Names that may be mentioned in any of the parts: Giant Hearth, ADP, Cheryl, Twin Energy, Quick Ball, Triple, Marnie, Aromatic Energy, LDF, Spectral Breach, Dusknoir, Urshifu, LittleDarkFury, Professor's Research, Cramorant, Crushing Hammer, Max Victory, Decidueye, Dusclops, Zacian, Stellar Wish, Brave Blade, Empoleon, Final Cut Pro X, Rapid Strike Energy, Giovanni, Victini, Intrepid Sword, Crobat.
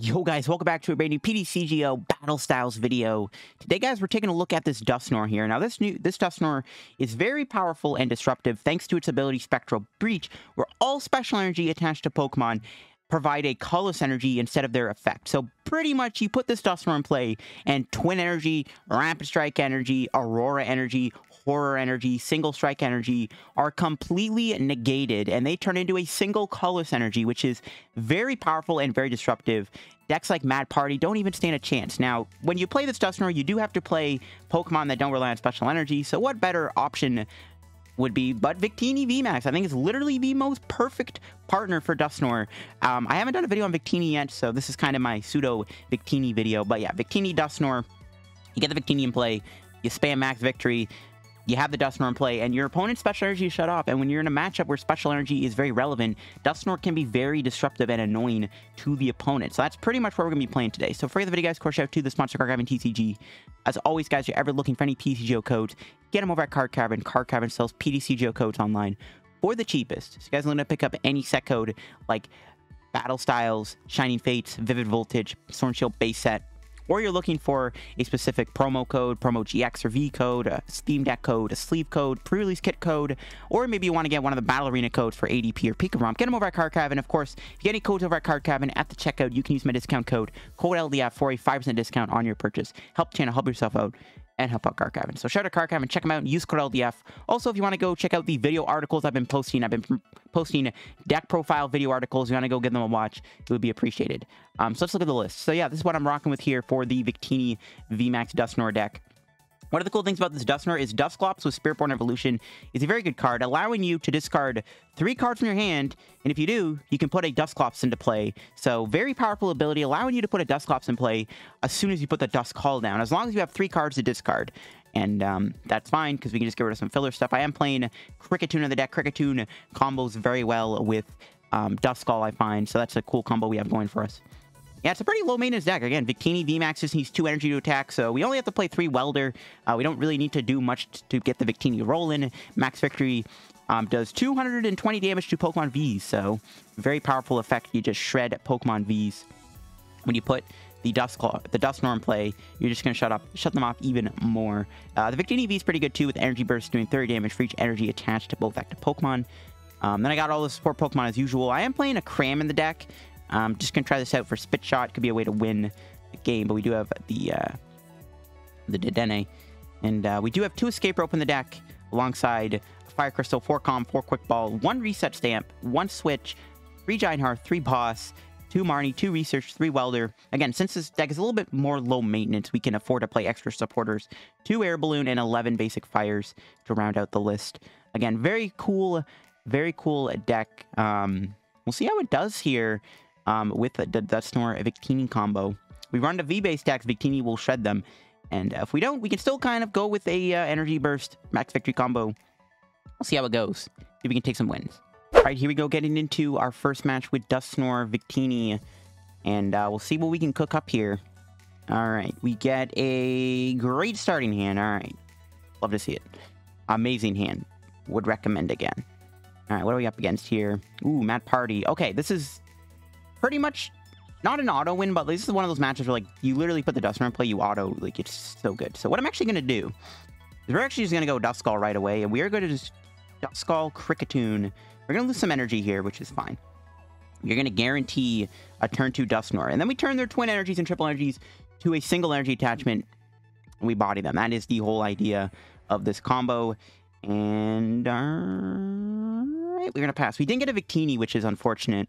Yo guys, welcome back to a brand new PTCGO Battle Styles video. Today guys, we're taking a look at this Dusknoir here. Now this Dusknoir is very powerful and disruptive thanks to its ability Spectral Breach, where all special energy attached to Pokemon provide a colorless energy instead of their effect. So pretty much you put this Dusknoir in play and Twin Energy, Rapid Strike Energy, Aurora Energy, Horror Energy, Single Strike Energy are completely negated, and they turn into a single colorless energy, which is very powerful and very disruptive. Decks like Mad Party don't even stand a chance. Now, when you play this Dusknoir, you do have to play Pokemon that don't rely on special energy, so what better option would be but Victini VMAX. I think it's literally the most perfect partner for Dusknoir. I haven't done a video on Victini yet, so this is kind of my pseudo Victini video, but yeah, Victini Dusknoir, you get the Victini in play, you spam Max Victory, you have the Dusknoir in play, and your opponent's special energy is shut off. And when you're in a matchup where special energy is very relevant, Dusknoir can be very disruptive and annoying to the opponent. So that's pretty much what we're going to be playing today. So for the video, guys, of course, shout out to the sponsor, Card Cavern TCG. As always, guys, if you're ever looking for any PTCGO codes, get them over at Card Cavern. Card Cavern sells PTCGO codes online for the cheapest. So you guys are going to pick up any set code like Battle Styles, Shining Fates, Vivid Voltage, Storm Shield base set, or you're looking for a specific promo code, promo GX or V code, a Steam Deck code, a sleeve code, pre-release kit code, or maybe you want to get one of the Battle Arena codes for ADP or Pikarom, get them over at Card Cavern. Of course, if you get any codes over at Card Cavern at the checkout, you can use my discount code, CodeLDF, for a 5% discount on your purchase. Help channel, help yourself out, and help out Card Cavern. So shout out to Card Cavern, check them out, use code LDF. Also, if you want to go check out the video articles I've been posting deck profile video articles, you want to go give them a watch, it would be appreciated. So let's look at the list. So yeah, this is what I'm rocking with here for the Victini VMAX Dusknoir deck. One of the cool things about this Dusknoir is Dusclops with Spiritborn Evolution is a very good card, allowing you to discard 3 cards from your hand, and if you do, you can put a Dusclops into play. So very powerful ability, allowing you to put a Dusclops in play as soon as you put the Dusk Call down, as long as you have 3 cards to discard. And that's fine, because we can just get rid of some filler stuff. I am playing Kricketune in the deck. Kricketune combos very well with Dusk Call, I find, so that's a cool combo we have going for us. Yeah, it's a pretty low-maintenance deck. Again, Victini VMAX just needs 2 energy to attack, so we only have to play 3 Welder. We don't really need to do much to get the Victini rolling. Max Victory does 220 damage to Pokemon Vs, so very powerful effect. You just shred Pokemon Vs. When you put the Dusknoir in play, you're just going to shut them off even more. The Victini V is pretty good, too, with Energy Burst doing 30 damage for each energy attached to both active Pokemon. Then I got all the support Pokemon as usual. I am playing a Cram in the deck. Just gonna try this out for Spit Shot. Could be a way to win the game, but we do have the Dedenne, and we do have 2 Escape Rope in the deck, alongside Fire Crystal, 4 Calm, 4 Quick Ball, 1 Reset Stamp, 1 Switch, 3 Giant Hearth, 3 Boss, 2 Marnie, 2 Research, 3 Welder. Again, since this deck is a little bit more low maintenance, we can afford to play extra supporters, 2 Air Balloon, and 11 Basic Fires to round out the list. Again, very cool deck. We'll see how it does here. With the Dusknoir Victini combo, we run to V-based decks, Victini will shred them, and if we don't, we can still kind of go with a Energy Burst Max Victory combo. We'll see how it goes, see if we can take some wins. All right, here we go, getting into our first match with Dusknoir Victini, and we'll see what we can cook up here. All right, we get a great starting hand. All right, love to see it. Amazing hand, would recommend again. All right, what are we up against here? Ooh, Mad Party. Okay, this is pretty much not an auto win, but this is one of those matches where, like, you literally put the Dusknoir in play, you auto, like, it's so good. So what I'm actually going to do is we're actually just going to go Duskull right away, and we are going to just Duskull Kricketune. We're going to lose some energy here, which is fine. You're going to guarantee a turn 2 Dusknoir, and then we turn their Twin Energies and Triple Energies to a single energy attachment, and we body them. That is the whole idea of this combo. And all right, we're going to pass. We didn't get a Victini, which is unfortunate.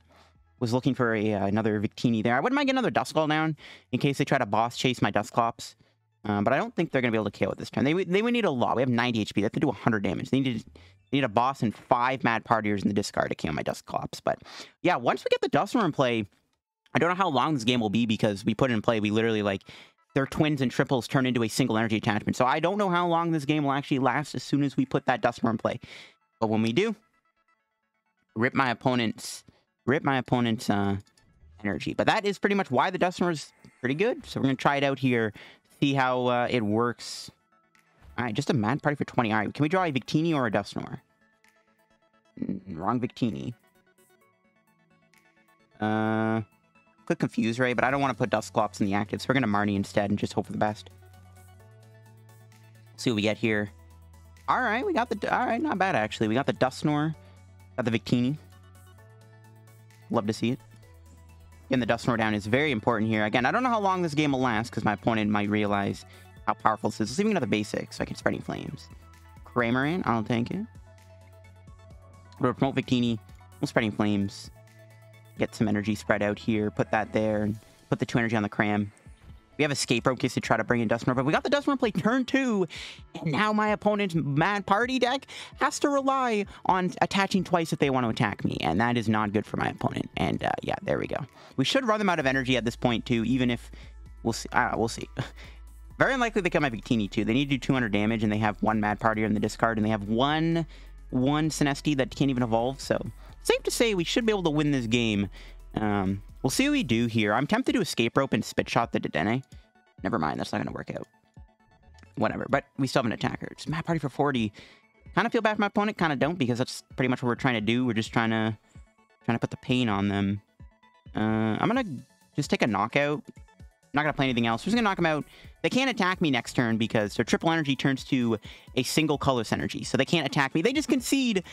Was looking for a, another Victini there. I wouldn't mind getting another Duskull down in case they try to boss chase my Dusclops. But I don't think they're going to be able to KO it this turn. They would need a lot. We have 90 HP. They have to do 100 damage. They need a boss and 5 Mad Partiers in the discard to KO my Dusclops. But yeah, once we get the Dusknoir in play, I don't know how long this game will be, because we put it in play, we literally, like, their twins and triples turn into a single energy attachment. So I don't know how long this game will actually last as soon as we put that Dusknoir in play. But when we do, rip my opponent's energy. But that is pretty much why the Dusknoir is pretty good. So we're going to try it out here, see how it works. All right, just a Mad Party for 20. All right, can we draw a Victini or a Dusknoir? Wrong Victini. Could Confuse Ray, but I don't want to put Dusclops in the active, so we're going to Marnie instead and just hope for the best. See what we get here. All right, we got the... All right, not bad, actually. We got the Dusknoir. Got the Victini. Love to see it. Getting the Dusknoir down is very important here. Again, I don't know how long this game will last, because my opponent might realize how powerful this is. Let's see if we can get the basics, so I can Spreading Flames. Cramorant, I'll take it. We'll promote Victini. We'll Spreading Flames. Get some energy spread out here. Put that there. And put the 2 energy on the Cram. We have Escape Rope in case they try to bring in Dusknoir, but we got the Dusknoir play turn 2, and now my opponent's Mad Party deck has to rely on attaching twice if they want to attack me, and that is not good for my opponent. And yeah, there we go. We should run them out of energy at this point too, even if we'll see. We'll see. Very unlikely they come my Victini too. They need to do 200 damage, and they have 1 Mad Party in the discard, and they have one Sinestri that can't even evolve. So safe to say we should be able to win this game. We'll see what we do here. I'm tempted to Escape Rope and Spit Shot the Dedenne. Never mind, that's not going to work out. Whatever, but we still have an attacker. It's Mad Party for 40. Kind of feel bad for my opponent, kind of don't, because that's pretty much what we're trying to do. We're just trying to put the pain on them. I'm going to just take a knockout. I'm not going to play anything else. We're just going to knock them out. They can't attack me next turn because their triple energy turns to a single colorless energy, so they can't attack me. They just concede...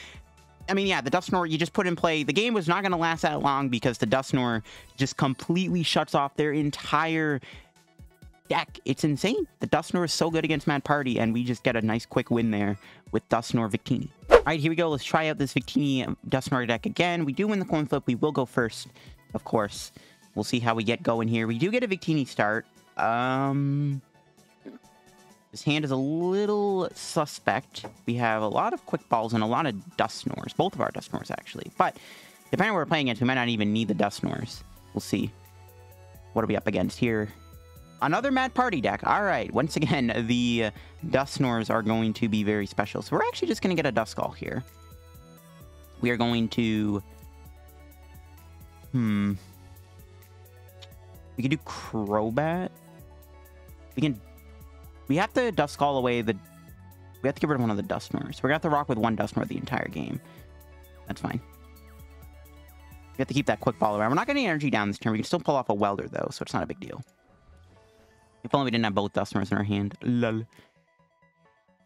I mean, yeah, the Dusknoir, you just put in play. The game was not going to last that long because the Dusknoir just completely shuts off their entire deck. It's insane. The Dusknoir is so good against Mad Party, and we just get a nice quick win there with Dusknoir Victini. All right, here we go. Let's try out this Victini Dusknoir deck again. We do win the coin flip. We will go first, of course. We'll see how we get going here. We do get a Victini start. This hand is a little suspect. We have a lot of Quick Balls and a lot of Dusknoirs. Both of our Dusknoirs, actually. But depending on where we're playing against, we might not even need the Dusknoirs. We'll see. What are we up against here? Another Mad Party deck. All right. Once again, the Dusknoirs are going to be very special. So we're actually just going to get a Duskull here. We are going to... We can do Crobat. We can... We have to Duskull away the... We have to get rid of one of the Dusknoirs. We're going to have to rock with one Dusknoir the entire game. That's fine. We have to keep that Quick Ball around. We're not getting energy down this turn. We can still pull off a Welder, though, so it's not a big deal. If only we didn't have both Dusknoirs in our hand. Lol.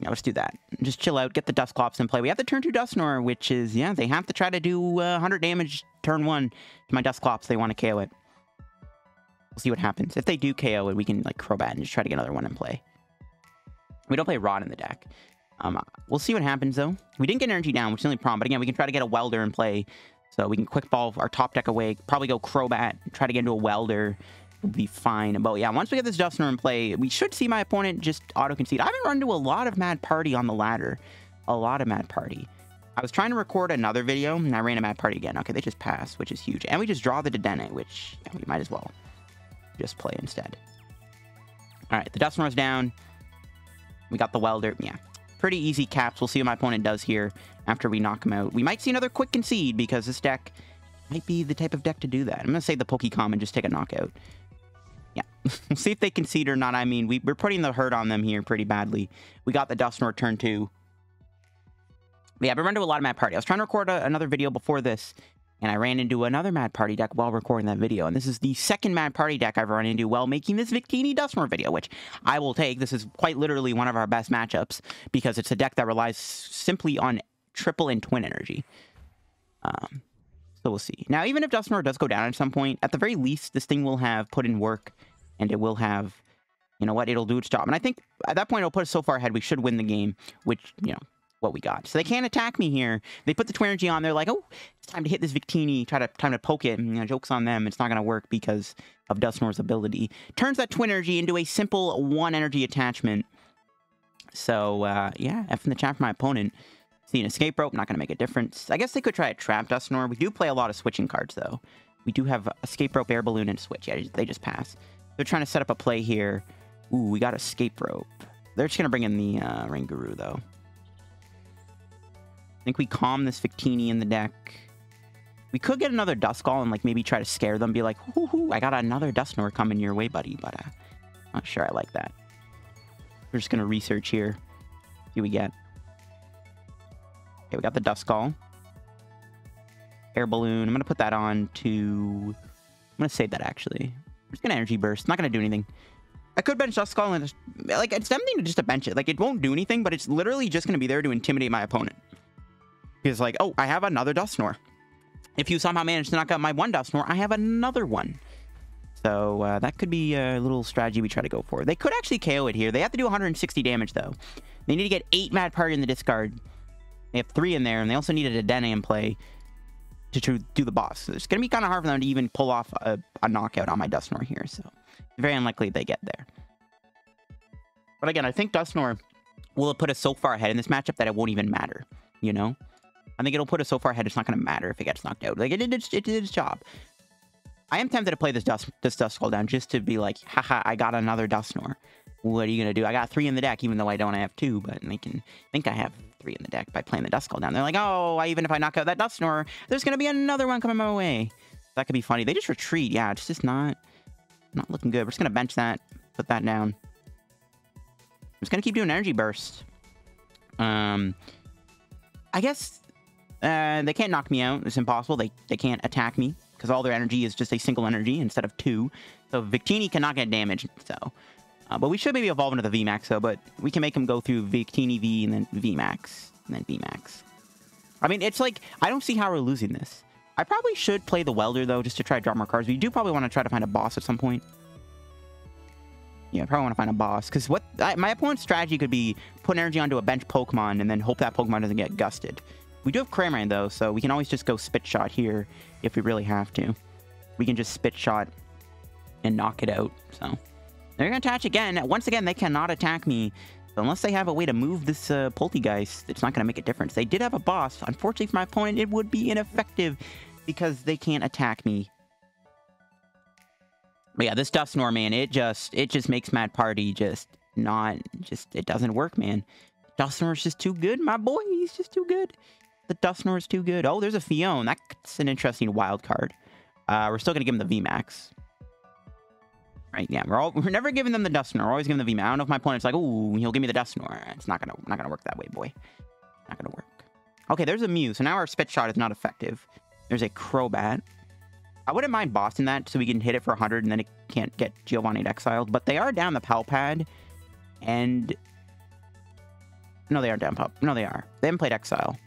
Yeah, let's do that. Just chill out. Get the Dusclops in play. We have the turn 2 Dusknoir, which is... Yeah, they have to try to do 100 damage turn 1 to my Dusclops. They want to KO it. We'll see what happens. If they do KO it, we can, like, Crobat and just try to get another one in play. We don't play Rod in the deck. We'll see what happens, though. We didn't get energy down, which is the only problem. But again, we can try to get a Welder in play. So we can Quick Ball our top deck away. Probably go Crobat. Try to get into a Welder. We'll be fine. But yeah, once we get this Dusknoir in play, we should see my opponent just auto-concede. I haven't run into a lot of Mad Party on the ladder. A lot of Mad Party. I was trying to record another video, and I ran a Mad Party again. Okay, they just passed, which is huge. And we just draw the Dedenne, which yeah, we might as well just play instead. All right, the Dusknoir's down. We got the Welder. Yeah, pretty easy caps. We'll see what my opponent does here after we knock him out. We might see another Quick Concede because this deck might be the type of deck to do that. I'm going to save the Pokécom and just take a knockout. Yeah, we'll see if they concede or not. I mean, we're putting the hurt on them here pretty badly. We got the Dusknoir turn 2. But yeah, I've been running into a lot of Mad Party. I was trying to record another video before this, and I ran into another Mad Party deck while recording that video. And this is the second Mad Party deck I've run into while making this Victini Dusknoir video, which I will take. This is quite literally one of our best matchups because it's a deck that relies simply on triple and twin energy. So we'll see. Now, even if Dusknoir does go down at some point, at the very least, this thing will have put in work, and it will have, you know what, it'll do its job. And I think at that point, it'll put us so far ahead, we should win the game, which, you know, what we got. So they can't attack me here. They put the Twin Energy on. They're like, oh, it's time to hit this Victini. Time to poke it. And, you know, joke's on them. It's not going to work because of Dusknoir's ability. Turns that Twin Energy into a simple 1 energy attachment. So, yeah, F in the chat for my opponent. See an Escape Rope. Not going to make a difference. I guess they could try a Trap Dusknoir. We do play a lot of switching cards, though. We do have Escape Rope, Air Balloon, and Switch. Yeah, they just pass. They're trying to set up a play here. Ooh, we got Escape Rope. They're just going to bring in the Ranguru, though. I think we calm this Victini in the deck. We could get another Duskull and, like, maybe try to scare them. Be like, hoo-hoo, I got another Dusknoir coming your way, buddy. But not sure I like that. We're just going to research here. See what we get. Okay, we got the Duskull. Air Balloon. I'm going to put that on to I'm gonna save that actually. I'm just gonna Energy Burst. Not gonna do anything. I could bench Dusclops and just, like, it's tempting to just bench it. Like, it won't do anything, but it's literally just gonna be there to intimidate my opponent. Because, like, oh, I have another Dusknoir. If you somehow manage to knock out my one Dusknoir, I have another one. So that could be a little strategy we try to go for. They could actually KO it here. They have to do 160 damage though. They need to get 8 Mad Party in the discard. They have 3 in there, and they also need a Dedenne in play to do the boss. So it's gonna be kind of hard for them to even pull off a knockout on my Dusknoir here. So very unlikely they get there. But again, I think Dusknoir will put us so far ahead in this matchup that it won't even matter. You know, I think it'll put us so far ahead it's not gonna matter if it gets knocked out. Like, it did its job. I am tempted to play this Duskull down just to be like, haha, I got another Dusknoir. What are you going to do? I got 3 in the deck, even though I don't have 2, but they can think I have 3 in the deck by playing the Duskull down. They're like, oh, even if I knock out that Dusknoir, there's going to be another one coming my way. That could be funny. They just retreat. Yeah, it's just not looking good. We're just going to bench that, put that down. I'm just going to keep doing Energy Burst. I guess they can't knock me out. It's impossible. They can't attack me, because all their energy is just a single energy instead of 2. So Victini cannot get damaged. So, but we should maybe evolve into the VMAX though. But we can make him go through Victini V and then VMAX and then VMAX. I mean, it's like, I don't see how we're losing this. I probably should play the Welder though, just to try to drop more cards. We do probably want to try to find a boss at some point. Yeah, I probably want to find a boss, because what my opponent's strategy could be: put energy onto a bench Pokemon and then hope that Pokemon doesn't get gusted. We do have Cramorant though, so we can always just go Spit Shot here if we really have to. We can just Spit Shot and knock it out. So they're gonna attach again. Once again, they cannot attack me. So unless they have a way to move this Poltegeist, it's not gonna make a difference. They did have a boss. Unfortunately for my opponent, it would be ineffective because they can't attack me. But yeah, this Dusknoir, man, it just makes Mad Party it doesn't work, man. Dusknoir's just too good, my boy. He's just too good. The Dusknoir is too good. Oh, there's a Fion. That's an interesting wild card. We're still gonna give him the VMAX. Right? Yeah. We're never giving them the Dusknoir. We're always giving them the VMAX. I don't know if my opponent's like, ooh, he'll give me the Dusknoir. It's not gonna work that way, boy. Not gonna work. Okay, there's a Mew. So now our Spit Shot is not effective. There's a Crobat. I wouldn't mind bossing that so we can hit it for 100 and then it can't get Giovanni exiled. But they are down the Palpad, and no, they are down Palpad. No, they are. They haven't played Exile.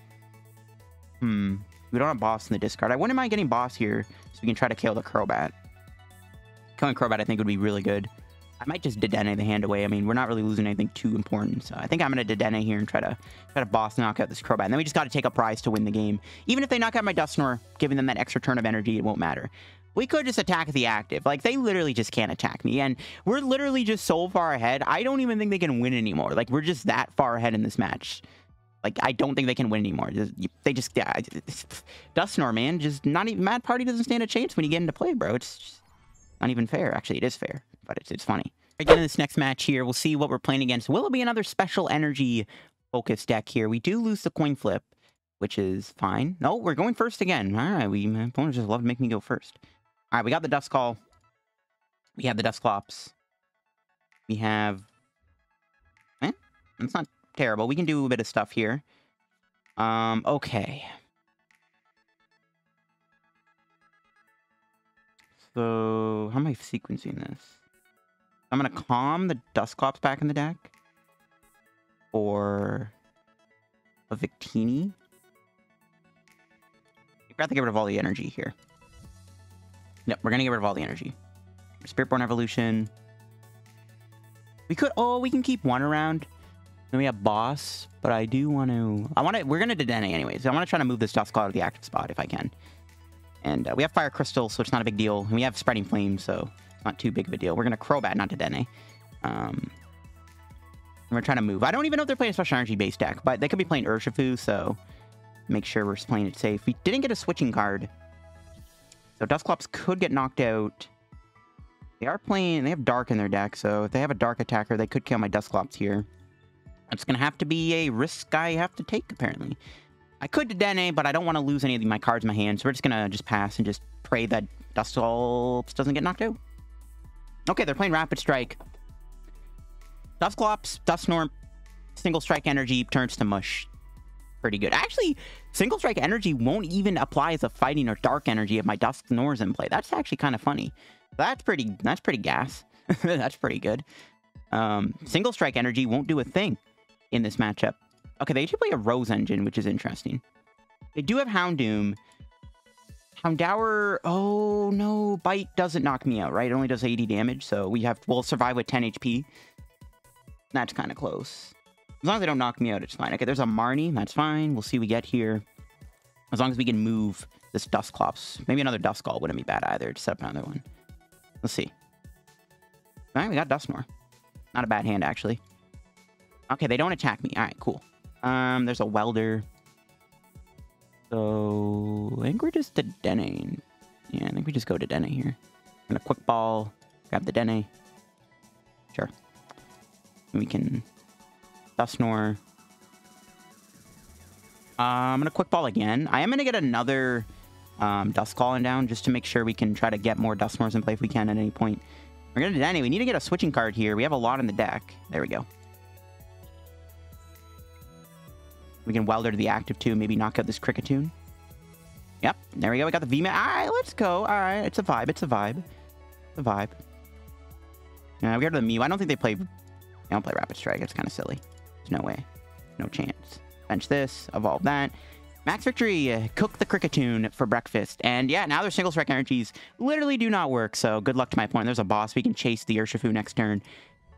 We don't have boss in the discard. I wouldn't mind getting boss here so we can try to kill the Crobat. Killing Crobat I think would be really good. I might just Dedenne the hand away. I mean, we're not really losing anything too important. So I think I'm gonna Dedenne here and try to boss knock out this Crobat. And then we just gotta take a prize to win the game. Even if they knock out my Dusknoir, giving them that extra turn of energy, it won't matter. We could just attack the active. Like, they literally just can't attack me. And we're literally just so far ahead. I don't even think they can win anymore. Like, we're just that far ahead in this match. Like, I don't think they can win anymore. They just, yeah. Dusknoir, man, just not even, Mad Party doesn't stand a chance when you get into play, bro. It's just not even fair. Actually, it is fair, but it's funny. Again, in this next match here, we'll see what we're playing against. Will it be another special energy-focused deck here? We do lose the coin flip, which is fine. No, we're going first again. All right, my opponent just loved making me go first. All right, we got the Duskull. We have the Dusclops. We have... That's not terrible. We can do a bit of stuff here. Okay. So, how am I sequencing this? I'm going to calm the Dusclops back in the deck. Or a Victini. We've got to get rid of all the energy here. No, we're going to get rid of all the energy. Spiritborn Evolution. We could... Oh, we can keep one around. Then we have boss, but I do want to... We're going to Dedenne anyways. I want to try to move this Duskull out of the active spot if I can. And we have Fire Crystal, so it's not a big deal. And we have Spreading Flame, so it's not too big of a deal. We're going to Crobat, not Dedenne. We're trying to move. I don't even know if they're playing a special energy-based deck, but they could be playing Urshifu, so make sure we're playing it safe. We didn't get a switching card. So Dusclops could get knocked out. They are playing... They have Dark in their deck, so if they have a Dark attacker, they could kill my Dusclops here. It's going to have to be a risk I have to take, apparently. I could Dedenne, but I don't want to lose any of my cards in my hand, so we're just going to just pass and just pray that Dusclops doesn't get knocked out. Okay, they're playing Rapid Strike. Dusclops, Dusknoir, Single Strike Energy, turns to Mush. pretty good. Actually, Single Strike Energy won't even apply as a Fighting or Dark Energy if my Dusknoir's in play. That's actually kind of funny. That's pretty gas. That's pretty good. Single Strike Energy won't do a thing in this matchup. Okay, they should play a Rose Engine, which is interesting. They do have Houndoom. Houndour, oh no, Bite doesn't knock me out, right? It only does 80 damage, so we'll survive with 10 HP. That's kind of close. As long as they don't knock me out, it's fine. Okay, there's a Marnie, that's fine. We'll see what we get here. As long as we can move this Dusclops. Maybe another Duskull wouldn't be bad either, to set up another one. Let's see. All right, we got Dusknoir. Not a bad hand, actually. Okay, they don't attack me. All right, cool. There's a Welder. So I think we're just Dedenne. Yeah, I think we just go Dedenne here. And a Quick Ball. Grab Dedenne. Sure. We can Dusknoir. I'm gonna Quick Ball again. I am gonna get another Dusclops down just to make sure we can try to get more Dusknoirs in play if we can at any point. We're gonna Dedenne. We need to get a switching card here. We have a lot in the deck. There we go. We can Welder to the active too, maybe knock out this Kricketune. Yep, there we go. We got the VMAX. Alright, let's go. Alright, it's a vibe. It's a vibe. It's a vibe. Now we got the Mew. I don't think they don't play Rapid Strike. It's kind of silly. There's no way. No chance. Bench this. Evolve that. Max Victory. Cook the Kricketune for breakfast. And yeah, now their Single Strike Energies literally do not work. So good luck to my opponent. There's a boss. We can chase the Urshifu next turn.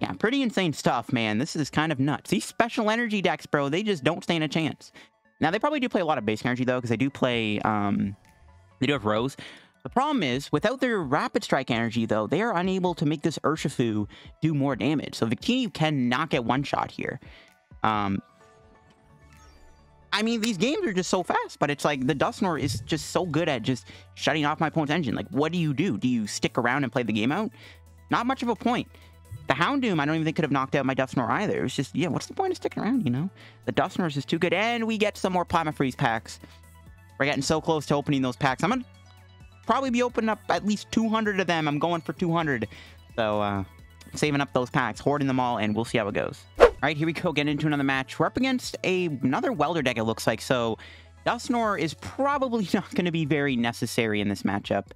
Yeah, pretty insane stuff, man. This is kind of nuts. These special energy decks, bro, they just don't stand a chance. Now, they probably do play a lot of basic energy, though, because they do play, they do have Rose. The problem is, without their Rapid Strike Energy, though, they are unable to make this Urshifu do more damage. So Victini cannot get one shot here. I mean, these games are just so fast, but it's like the Dusknoir is just so good at just shutting off my opponent's engine. Like, what do you do? Do you stick around and play the game out? Not much of a point. The Houndoom, I don't even think could have knocked out my Dusknoir either. It was just, yeah, what's the point of sticking around, you know? The Dusknoir is just too good. And we get some more Plasma Freeze packs. We're getting so close to opening those packs. I'm going to probably be opening up at least 200 of them. I'm going for 200. So, saving up those packs, hoarding them all, and we'll see how it goes. All right, here we go. Get into another match. We're up against another Welder deck, it looks like. So, Dusknoir is probably not going to be very necessary in this matchup.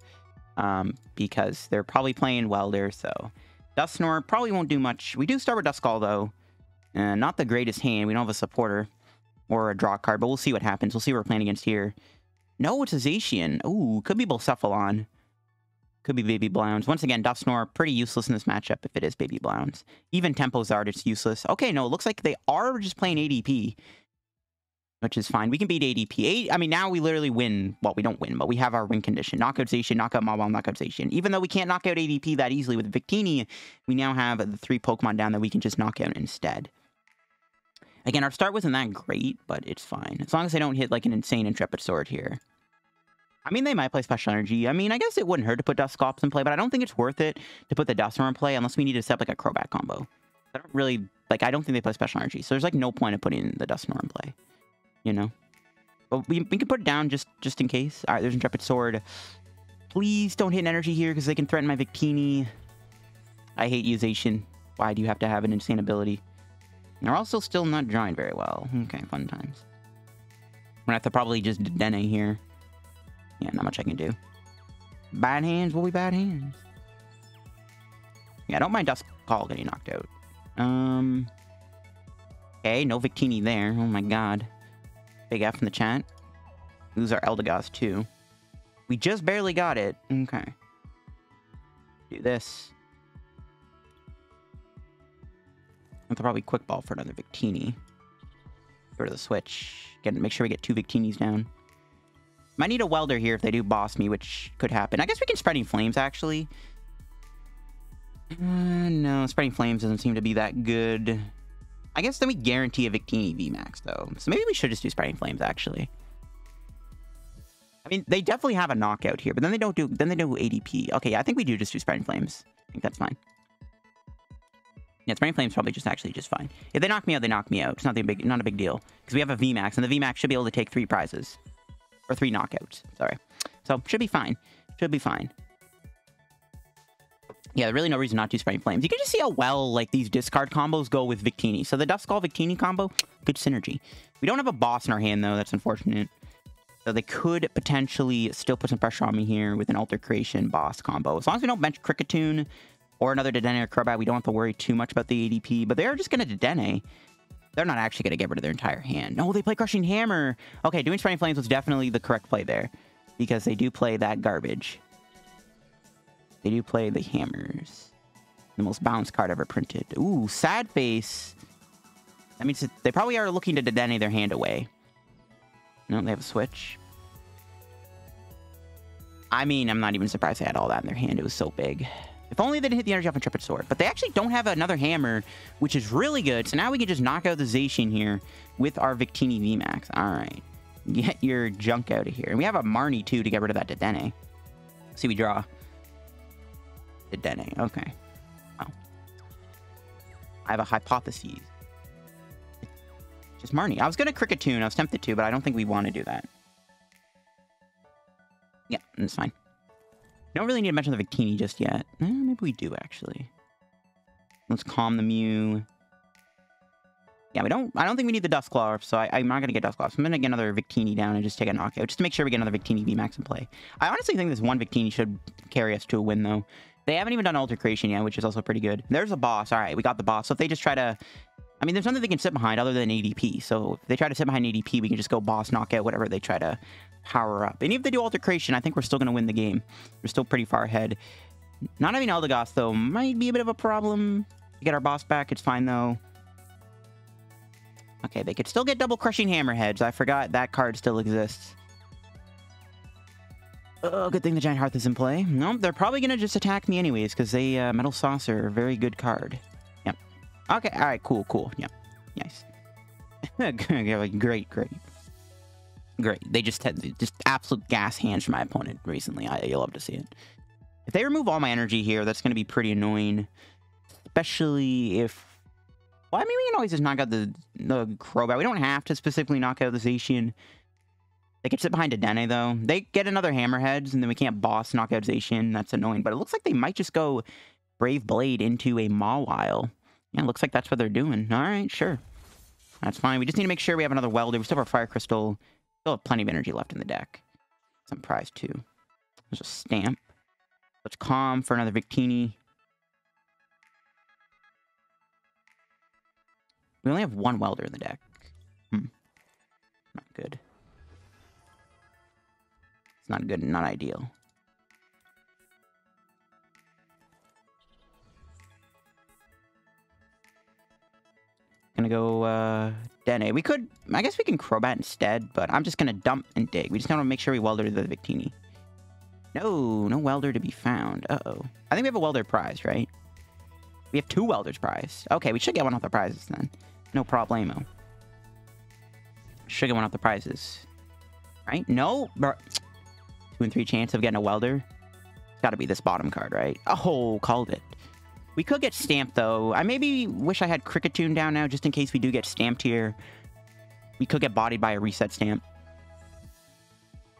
Because they're probably playing Welder, so... Dusknoir probably won't do much. We do start with Duskull, though. Not the greatest hand. We don't have a supporter or a draw card, but we'll see what happens. We'll see what we're playing against here. No, it's a Zacian. Ooh, could be Bolcephalon. Could be Baby Blounce. Once again, Dusknoir, pretty useless in this matchup if it is Baby Blounce. Even Tempo Zard, it's useless. Okay, no, it looks like they are just playing ADP, which is fine. We can beat ADP. I mean, now we literally win. Well, we don't win, but we have our win condition. Knockout Zacian, knockout Mawile, knockout Zacian. Even though we can't knock out ADP that easily with Victini, we now have the 3 Pokemon down that we can just knock out instead. Again, our start wasn't that great, but it's fine. As long as they don't hit, like, an insane Intrepid Sword here. I mean, they might play Special Energy. I mean, I guess it wouldn't hurt to put Dusclops in play, but I don't think it's worth it to put the Dusknoir in play unless we need to set, like, a Crobat combo. I don't really... Like, I don't think they play Special Energy, so there's, like, no point of putting the Dusknoir in play. You know, but we can put it down just in case. All right, there's Intrepid Sword. Please don't hit an energy here because they can threaten my Victini. I hate Zacian. Why do you have to have an insane ability? And they're also still not drawing very well. Okay, fun times. I'm gonna have to probably just Dedenne here. Yeah, not much I can do. Bad hands will be bad hands. Yeah, I don't mind Duskull getting knocked out. Okay, no Victini there. Oh my god. Big F in the chat. Lose our Eldegoss too. We just barely got it. Okay. Do this. I'll probably Quick Ball for another Victini. Go to the Switch. Make sure we get 2 Victinis down. Might need a Welder here if they do boss me, which could happen. I guess we can Spreading Flames actually. No, Spreading Flames doesn't seem to be that good. I guess then we guarantee a Victini VMAX, though. So maybe we should just do Spreading Flames, actually. I mean, they definitely have a knockout here, but then they do ADP. Okay, yeah, I think we do just do Spreading Flames. I think that's fine. Yeah, Spreading Flames probably just actually just fine. If they knock me out, they knock me out. It's not a big deal. Because we have a VMAX, and the VMAX should be able to take 3 prizes. Or 3 knockouts, sorry. So, should be fine. Should be fine. Yeah, really no reason not to Spreading Flames. You can just see how well, like, these discard combos go with Victini. So the Duskull Victini combo, Good synergy. We don't have a boss in our hand, though. That's unfortunate. So they could potentially still put some pressure on me here with an Alter Creation boss combo. As long as we don't bench Kricketune or another Dedenne or Crobat, we don't have to worry too much about the ADP. But they're just going to Dedenne. They're not actually going to get rid of their entire hand. No, they play Crushing Hammer. Okay, doing Spreading Flames was definitely the correct play there, because they do play that garbage. They do play the hammers. The most balanced card ever printed. Ooh, Sad Face. That means that they probably are looking to Dedenne their hand away. No, they have a Switch. I mean, I'm not even surprised they had all that in their hand. It was so big. If only they didn't hit the energy off Intrepid Sword. But they actually don't have another hammer, which is really good. So now we can just knock out the Zacian here with our Victini VMAX. All right. Get your junk out of here. And we have a Marnie, too, to get rid of that Dedenne. Let's see, we draw Dedenne. Okay. Wow. I have a hypothesis. It's Marnie. I was going to Kricketune. I was tempted to, but I don't think we want to do that. Yeah, that's fine. Don't really need to mention the Victini just yet. Maybe we do, actually. Let's calm the Mew. Yeah, we don't... I don't think we need the Dusclops, so I'm not going to get Dusclops. I'm going to get another Victini down and just take a knockout, just to make sure we get another Victini VMAX in play. I honestly think this one Victini should carry us to a win, though. They haven't even done Alter Creation yet, which is also pretty good. There's a boss. All right, we got the boss. So if they just try to... I mean, there's nothing they can sit behind other than ADP. So if they try to sit behind ADP, we can just go boss, knock out whatever they try to power up. And even if they do Alter Creation, I think we're still going to win the game. We're still pretty far ahead. Not having Eldegoss, though, might be a bit of a problem. We get our boss back. It's fine, though. Okay, they could still get double Crushing Hammerheads. I forgot that card still exists. Oh, good thing the Giant Hearth is in play. No, they're probably going to just attack me anyways, because they Metal Saucer, a very good card. Okay, all right, cool. Yeah, nice. Great. They just absolute gas hands from my opponent recently. I love to see it. If they remove all my energy here, that's going to be pretty annoying. Especially if... Well, I mean, we can always just knock out the Crobat. We don't have to specifically knock out the Zacian. They could sit behind Dedenne, though. They get another Hammerheads, and then we can't boss knock out Zacian. That's annoying. But it looks like they might just go Brave Blade into a Mawile. Yeah, looks like that's what they're doing. All right, sure. That's fine. We just need to make sure we have another Welder. We still have our Fire Crystal. Still have plenty of energy left in the deck. Some prize, too. There's a Stamp. Let's Calm for another Victini. We only have one Welder in the deck. Not good. It's not good and not ideal. Gonna go Dedenne. We could, I guess we can Crobat instead, but I'm just gonna dump and dig. We just want to make sure we Welder the Victini. No Welder to be found. Uh-oh. I think we have a Welder prize, right? We have two Welders prize. Okay, we should get one off the prizes then. No problemo. Should get one off the prizes. Right? No. 2 in 3 chance of getting a Welder. It's gotta be this bottom card, right? Oh, called it. We could get stamped, though. I maybe wish I had Kricketune down now, just in case we do get stamped here. We could get bodied by a Reset Stamp.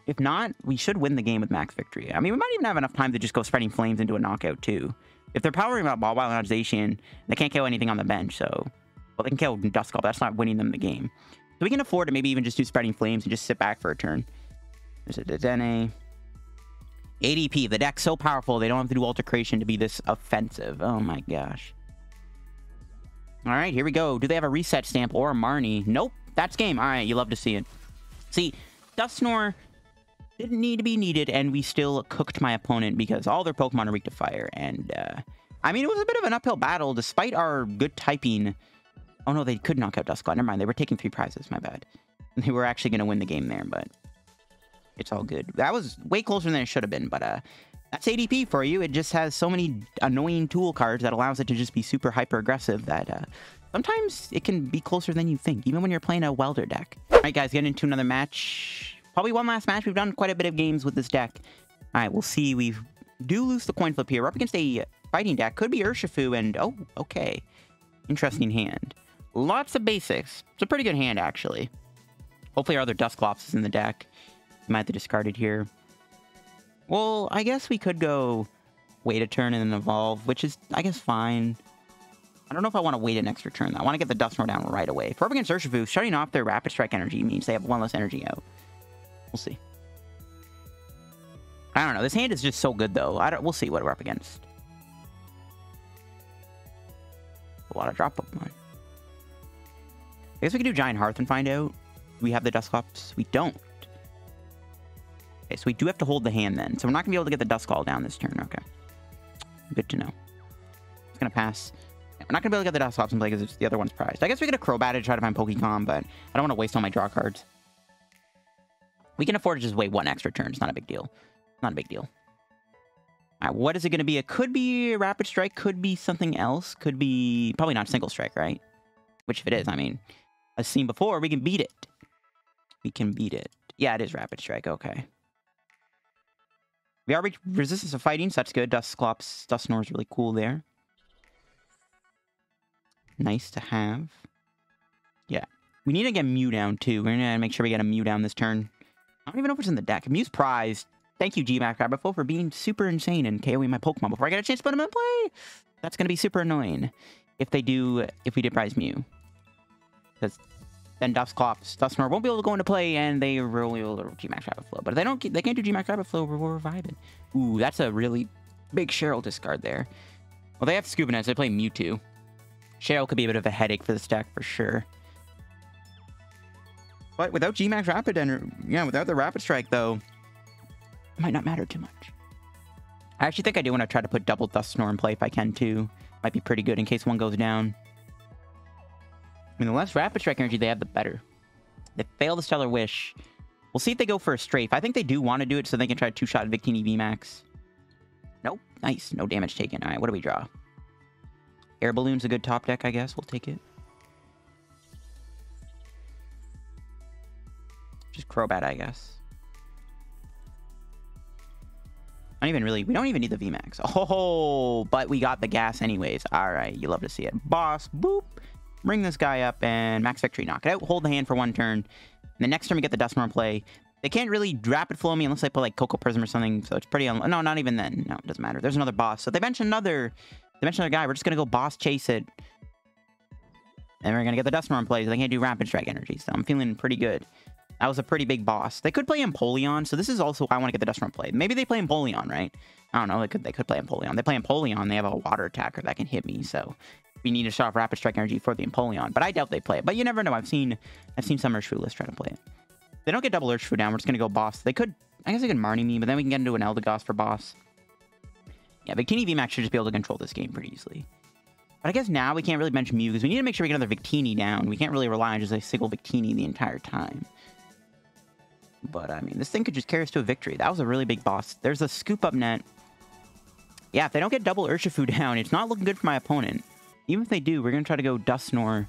If not, we should win the game with Max Victory. I mean, we might even have enough time to just go Spreading Flames into a knockout, too. If they're powering up Mawile and Zacian, they can't kill anything on the bench, so... Well, they can kill Dusclops, but that's not winning them the game. So we can afford to maybe even just do Spreading Flames and just sit back for a turn. There's a Dedenne. ADP, the deck's so powerful, they don't have to do Alter Creation to be this offensive. Oh my gosh. All right, here we go. Do they have a Reset Stamp or a Marnie? Nope, that's game. All right, you love to see it. See, Dusknoir didn't need to be needed, and we still cooked my opponent because all their Pokemon are weak to fire. And, I mean, it was a bit of an uphill battle despite our good typing. Oh no, they could knock out Dusclops. Never mind, they were taking 3 prizes, my bad. They were actually going to win the game there, but... It's all good. That was way closer than it should have been, but that's ADP for you. It just has so many annoying tool cards that allows it to just be super hyper-aggressive that sometimes it can be closer than you think, even when you're playing a Welder deck. All right, guys, getting into another match. Probably one last match. We've done quite a bit of games with this deck. All right, we'll see. We do lose the coin flip here. We're up against a fighting deck. Could be Urshifu, and oh, okay. Interesting hand. Lots of basics. It's a pretty good hand, actually. Hopefully our other Dusclops is in the deck. Might have to discard it here. Well, I guess we could go wait a turn and then evolve, which is, I guess, fine. I don't know if I want to wait an extra turn, though. I want to get the Dusknoir down right away. If we're up against Urshifu, shutting off their Rapid Strike Energy means they have one less energy out. We'll see. I don't know. This hand is just so good, though. We'll see what we're up against. A lot of drop Pokemon. I guess we could do Giant Hearth and find out. Do we have the Dusclops? We don't. Okay, so we do have to hold the hand then. So we're not going to be able to get the Dusclops down this turn. Okay. Good to know. It's going to pass. We're not going to be able to get the Dusclops in play because the other one's prized. I guess we could have Crobat to try to find Pokecom, but I don't want to waste all my draw cards. We can afford to just wait one extra turn. It's not a big deal. Not a big deal. All right, what is it going to be? It could be a Rapid Strike. Could be something else. Could be... probably not Single Strike, right? Which if it is, I mean... as seen before, we can beat it. We can beat it. Yeah, it is Rapid Strike. Okay. We are resistance to fighting, so that's good. Dusclops, Dusknoir is really cool there. Nice to have. Yeah. We need to get Mew down, too. We're going to make sure we get a Mew down this turn. I don't even know if it's in the deck. Mew's prized. Thank you, GMAX for being super insane and KOing my Pokemon before I get a chance to put them in play. That's going to be super annoying if they do, if we did prize Mew. Because then Dusclops, Dusknoir won't be able to go into play, and they really will GMAX Rapid Flow. But if they don't, they can't do GMAX Rapid Flow. We're vibing. Ooh, that's a really big Cheryl discard there. Well, they have Scoobinets. They play Mewtwo. Cheryl could be a bit of a headache for this deck for sure. But without GMAX Rapid and without the Rapid Strike though, it might not matter too much. I actually think I do want to try to put double Dusknoir in play if I can too. Might be pretty good in case one goes down. I mean, the less Rapid Strike energy they have, the better. They fail the Stellar Wish. We'll see if they go for a Strafe. I think they do want to do it so they can try to two-shot Victini VMAX. Nope. Nice. No damage taken. All right, what do we draw? Air Balloon's a good top deck, I guess. We'll take it. Just Crobat, I guess. I don't even really... we don't even need the VMAX. Oh, but we got the gas anyways. All right, you love to see it. Boss, boop. Bring this guy up and Max Victory knock it out. Hold the hand for one turn. And the next turn we get the Dusknoir in play. They can't really Rapid Flow me unless they put like Cocoa Prism or something. So it's pretty... no, not even then. No, it doesn't matter. There's another boss. So they bench another guy. We're just going to go boss chase it. And we're going to get the Dusknoir in play. So they can't do Rapid Strike energy. So I'm feeling pretty good. That was a pretty big boss. They could play Empoleon. So this is also... I want to get the Dusknoir in play. Maybe they play Empoleon, right? I don't know. They could play Empoleon. They play Empoleon. They have a Water Attacker that can hit me. So... we need to shut off Rapid Strike Energy for the Empoleon, but I doubt they play it. But you never know. I've seen some Urshifu lists try to play it. They don't get double Urshifu down. We're just gonna go boss. They could, I guess, they could Marnie me, but then we can get into an Eldegoss for boss. Yeah, Victini VMAX should just be able to control this game pretty easily. But I guess now we can't really bench Mew because we need to make sure we get another Victini down. We can't really rely on just a single Victini the entire time. But I mean, this thing could just carry us to a victory. That was a really big boss. There's a scoop up net. Yeah, if they don't get double Urshifu down, it's not looking good for my opponent. Even if they do, we're going to try to go Dusknoir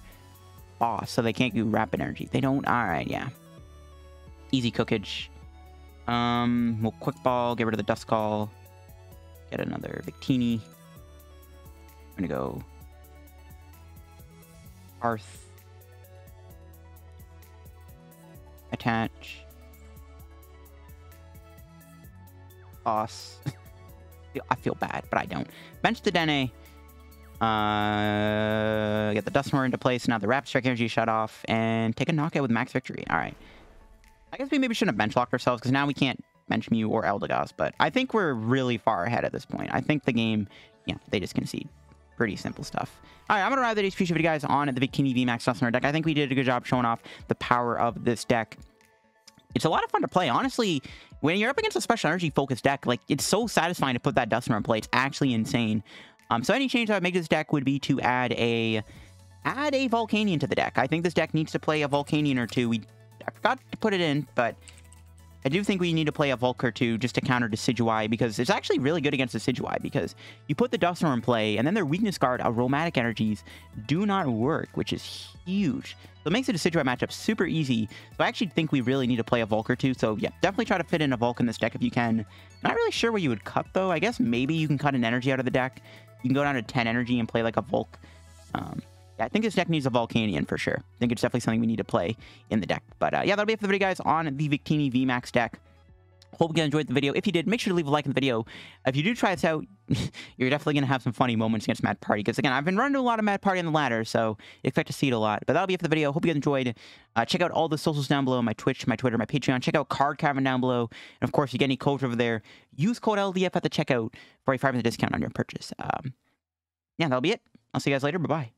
boss, so they can't do Rapid Energy. They don't... all right, yeah. Easy cookage. We'll Quick Ball, get rid of the Duskull. Get another Victini. I'm going to go... Hearth. Attach. Boss. I feel bad, but I don't. Bench the Dedenne. Get the Dusknoir into place. Now the Rapid Strike Energy shut off and take a knockout with Max Victory. All right. I guess we maybe shouldn't have bench locked ourselves because now we can't bench Mew or Eldegoss, but I think we're really far ahead at this point. I think the game, yeah, they just concede. Pretty simple stuff. All right, I'm going to wrap today's feature video, guys, on the Victini VMAX Dusknoir deck. I think we did a good job showing off the power of this deck. It's a lot of fun to play. Honestly, when you're up against a special energy focused deck, like, it's so satisfying to put that Dusknoir in play. It's actually insane. So any change I would make to this deck would be to add a Volcanion to the deck. I think this deck needs to play a Volcanion or two. I forgot to put it in, but I do think we need to play a Volk or two just to counter Decidueye, because it's actually really good against Decidueye, because you put the Dusknoir in play, and then their weakness guard, aromatic energies, do not work, which is huge. So it makes the Decidueye matchup super easy. So I actually think we really need to play a Volk or two. So yeah, definitely try to fit in a Volk in this deck if you can. Not really sure what you would cut, though. I guess maybe you can cut an energy out of the deck. You can go down to 10 energy and play like a Volk. Yeah, I think this deck needs a Volcanion for sure. I think it's definitely something we need to play in the deck. But yeah, that'll be it for the video, guys, on the Victini VMAX deck. Hope you guys enjoyed the video. If you did, make sure to leave a like on the video. If you do try this out, you're definitely going to have some funny moments against Mad Party. Because, again, I've been running a lot of Mad Party on the ladder, so expect to see it a lot. But that'll be it for the video. Hope you guys enjoyed. Check out all the socials down below. My Twitch, my Twitter, my Patreon. Check out Card Cavern down below. And, of course, if you get any codes over there, use code LDF at the checkout for a 5% discount on your purchase. Yeah, that'll be it. I'll see you guys later. Bye-bye.